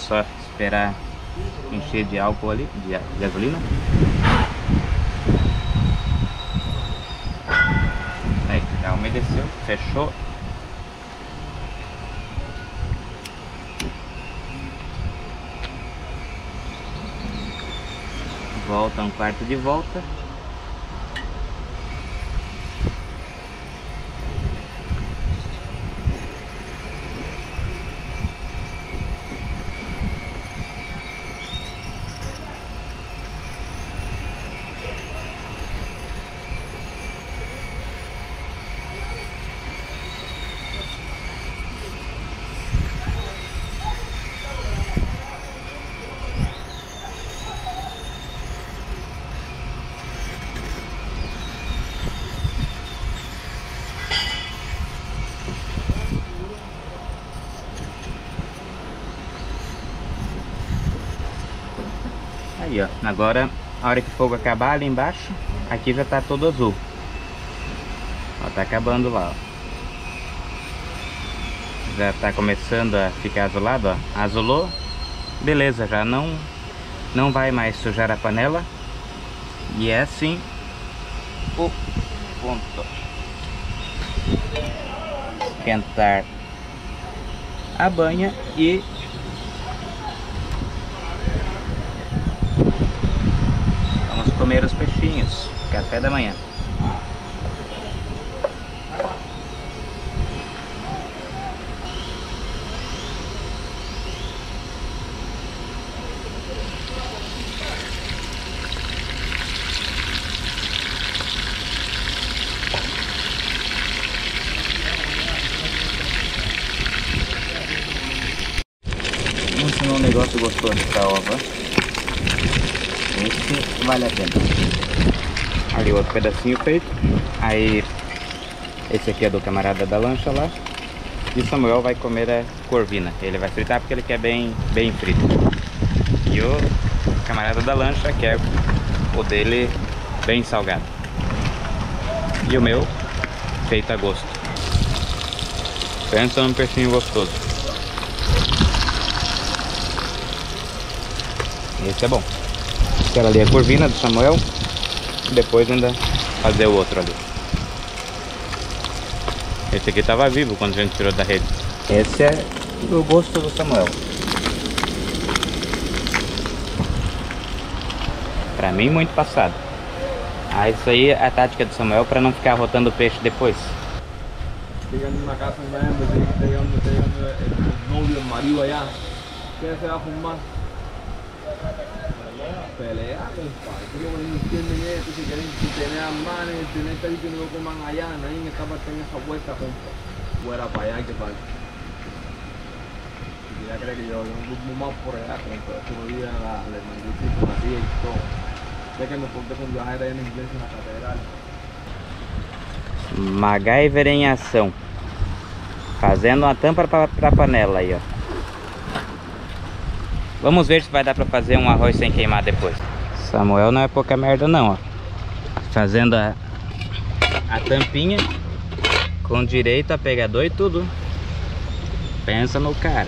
só esperar encher de álcool ali, de gasolina. Aí, já umedeceu, fechou. Volta um quarto de volta. Aí, ó, agora a hora que o fogo acabar ali embaixo, aqui já tá todo azul. Ó, tá acabando lá, ó. Já tá começando a ficar azulado, ó. Azulou, beleza, já não vai mais sujar a panela. E é assim o ponto. Esquentar a banha e comer os peixinhos, café da manhã. Ensinou um negócio gostoso pra ova. Esse vale a pena. Ali outro pedacinho feito. Aí esse aqui é do camarada da lancha lá. E o Samuel vai comer a corvina. Ele vai fritar porque ele quer bem frito. E o camarada da lancha quer o dele bem salgado. E o meu feito a gosto. Pensa num peixinho gostoso. Esse é bom. Aquela ali é a corvina do Samuel. Depois ainda fazer o outro ali. Esse aqui estava vivo quando a gente tirou da rede. Esse é o gosto do Samuel. Pra mim, muito passado. Ah, isso aí é a tática do Samuel para não ficar rotando o peixe depois. Pelear, compadre, que no entienden eso, que quieren tener a manes, tener tal y que no coman allá, nadie está para tener esa vuelta, compa. Fuera para allá, que tal. Y ya cree que yo no más por allá, compa, estuve bien a la hermandita y con la tía y todo. Ya que me porté con viajera ahí en la iglesia, en la catedral. MacGyver em ação. Fazendo uma tampa para a panela aí, ó. Vamos ver se vai dar para fazer um arroz sem queimar depois. Samuel não é pouca merda não, ó. Fazendo a tampinha com direito a pegador e tudo. Pensa no cara.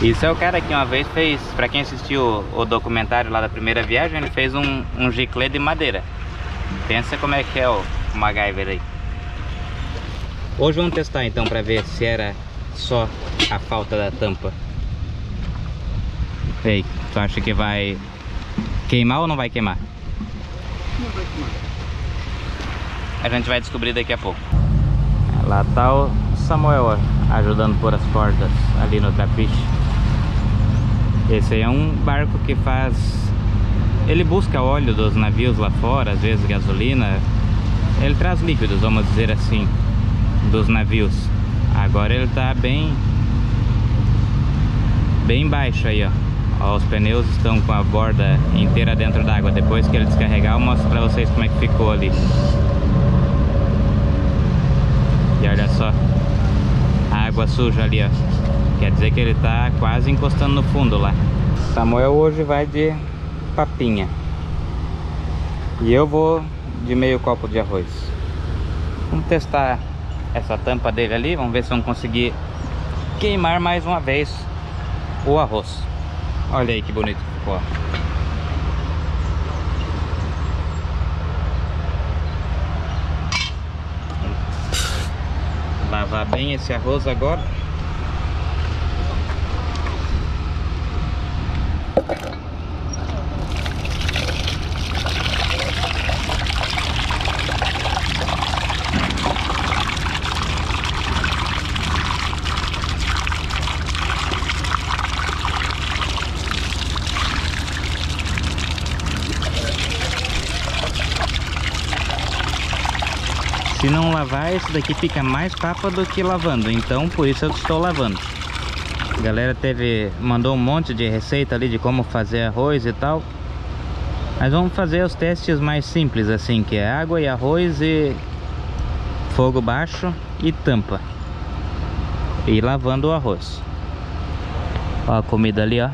Isso é o cara que uma vez fez, para quem assistiu o documentário lá da primeira viagem, ele fez um giclê de madeira. Pensa como é que é o MacGyver aí. Hoje vamos testar então para ver se era só a falta da tampa. Ei, tu acha que vai queimar ou não vai queimar? Não vai queimar. A gente vai descobrir daqui a pouco. Lá tá o Samuel ajudando a pôr as cordas ali no trapiche. Esse aí é um barco que faz... Ele busca óleo dos navios lá fora, às vezes gasolina. Ele traz líquidos, vamos dizer assim, dos navios. Agora ele tá bem baixo aí, ó. Ó, os pneus estão com a borda inteira dentro d'água. Depois que ele descarregar, eu mostro pra vocês como é que ficou ali. E olha só, a água suja ali, ó. Quer dizer que ele tá quase encostando no fundo lá. Samuel hoje vai de papinha. E eu vou de meio copo de arroz. Vamos testar essa tampa dele ali. Vamos ver se vamos conseguir queimar mais uma vez o arroz. Olha aí que bonito que ficou. Lavar bem esse arroz agora. Se não lavar, isso daqui fica mais papa do que lavando, então por isso eu estou lavando. A galera mandou um monte de receita ali de como fazer arroz e tal. Mas vamos fazer os testes mais simples assim, que é água e arroz e fogo baixo e tampa. E lavando o arroz. Ó a comida ali, ó.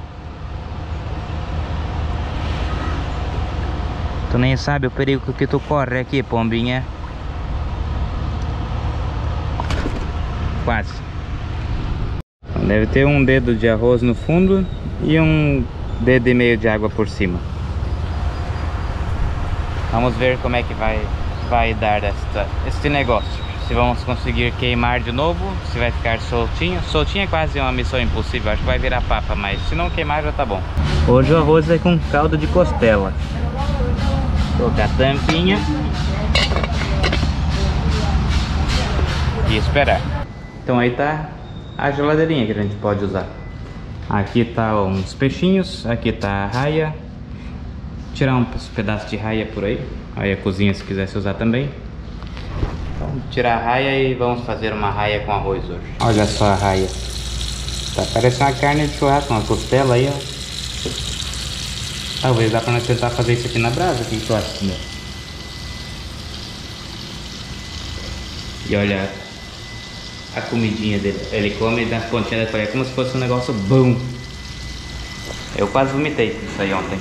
Tu nem sabe o perigo que tu corre aqui, pombinha. Quase. Deve ter um dedo de arroz no fundo e um dedo e meio de água por cima. Vamos ver como é que vai dar este negócio. Se vamos conseguir queimar de novo, se vai ficar soltinho. Soltinho é quase uma missão impossível, acho que vai virar papa, mas se não queimar já tá bom. Hoje o arroz é com caldo de costela. Colocar a tampinha e esperar. Então aí tá a geladeirinha que a gente pode usar. Aqui tá uns peixinhos, aqui tá a raia. Tirar uns pedaços de raia por aí. Aí a cozinha se quisesse usar também. Então tirar a raia e vamos fazer uma raia com arroz hoje. Olha só a raia. Tá parecendo uma carne de churrasco, uma costela aí, ó. Talvez dá pra nós tentar fazer isso aqui na brasa, que tu acha, né? E olha a comidinha dele, ele come das pontinhas da colher, como se fosse um negócio bom. Eu quase vomitei isso aí ontem,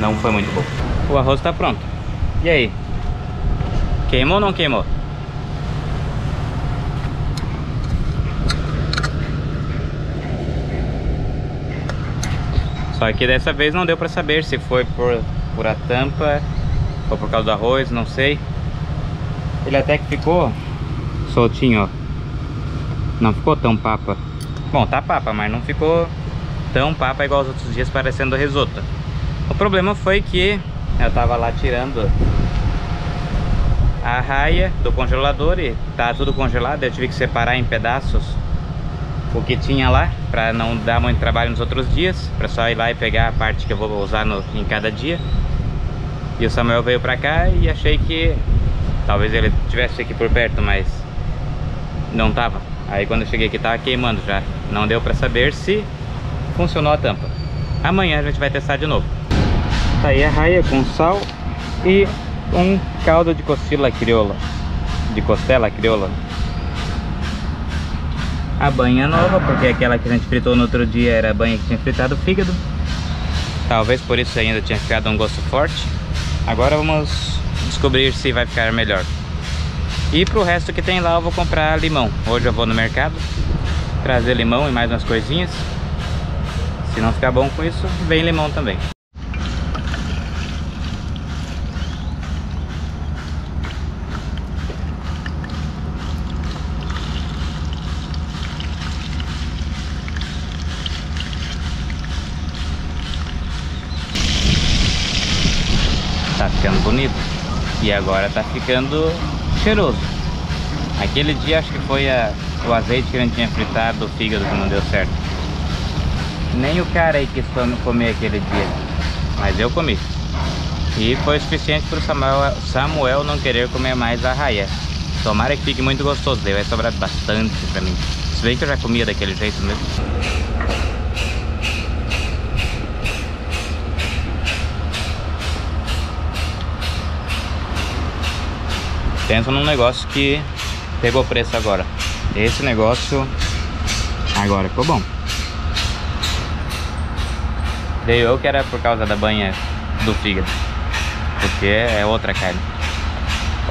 não foi muito bom. O arroz tá pronto. E aí? Queimou ou não queimou? Só que dessa vez não deu pra saber se foi por a tampa ou por causa do arroz, não sei. Ele até que ficou soltinho, ó. Não ficou tão papa. Bom, tá papa, mas não ficou tão papa igual os outros dias, parecendo risoto. O problema foi que eu tava lá tirando a raia do congelador e tá tudo congelado. Eu tive que separar em pedaços o que tinha lá, pra não dar muito trabalho nos outros dias, pra só ir lá e pegar a parte que eu vou usar em cada dia. E o Samuel veio pra cá e achei que talvez ele estivesse aqui por perto, mas não tava. Aí quando eu cheguei aqui tava queimando já. Não deu pra saber se funcionou a tampa. Amanhã a gente vai testar de novo. Tá aí a raia com sal e um caldo de costela crioula. De costela crioula. A banha nova, porque aquela que a gente fritou no outro dia era a banha que tinha fritado o fígado. Talvez por isso ainda tinha ficado um gosto forte. Agora vamos descobrir se vai ficar melhor. E pro resto que tem lá eu vou comprar limão. Hoje eu vou no mercado trazer limão e mais umas coisinhas. Se não ficar bom com isso, vem limão também. Tá ficando bonito. E agora tá ficando cheiroso. Aquele dia acho que foi o azeite que a gente tinha fritado do fígado que não deu certo. Nem o cara aí quis comer aquele dia, mas eu comi. E foi o suficiente para o Samuel não querer comer mais a raia. Tomara que fique muito gostoso, daí vai sobrar bastante pra mim. Se bem que eu já comia daquele jeito mesmo. Pensa num negócio que pegou preço agora. Esse negócio agora ficou bom. Dei eu que era por causa da banha do fígado, porque é outra carne.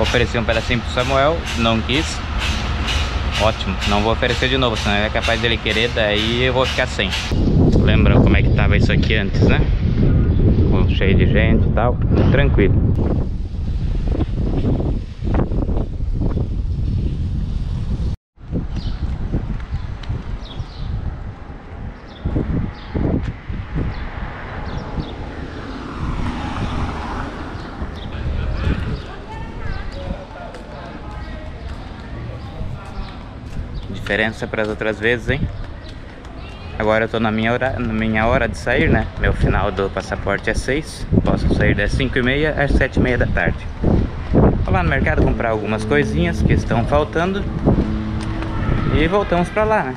Ofereci um pedacinho pro Samuel, não quis. ótimo. Não vou oferecer de novo, senão é capaz dele querer, daí eu vou ficar sem. Lembra como é que tava isso aqui antes, né? Cheio de gente e tal, tranquilo. Diferença para as outras vezes, hein? Agora eu tô na minha hora de sair, né? Meu final do passaporte é 6. Posso sair das 5h30 às 7h30 da tarde. Vou lá no mercado comprar algumas coisinhas que estão faltando. E voltamos pra lá, né?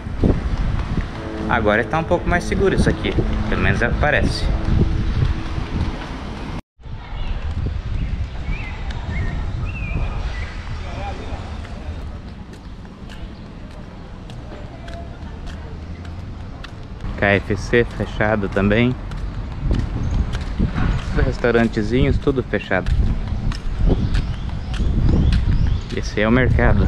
Agora está um pouco mais seguro isso aqui. Pelo menos parece. KFC fechado também. Os restaurantezinhos tudo fechado. Esse é o mercado.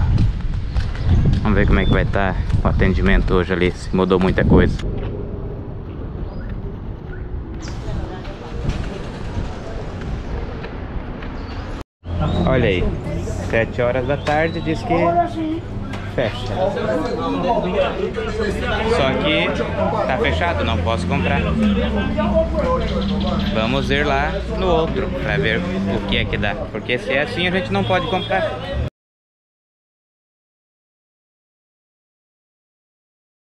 Vamos ver como é que vai estar o atendimento hoje ali, se mudou muita coisa. Olha aí, 7 horas da tarde, diz que fecha. Só que tá fechado, não posso comprar. Vamos ir lá no outro pra ver o que é que dá, porque se é assim a gente não pode comprar.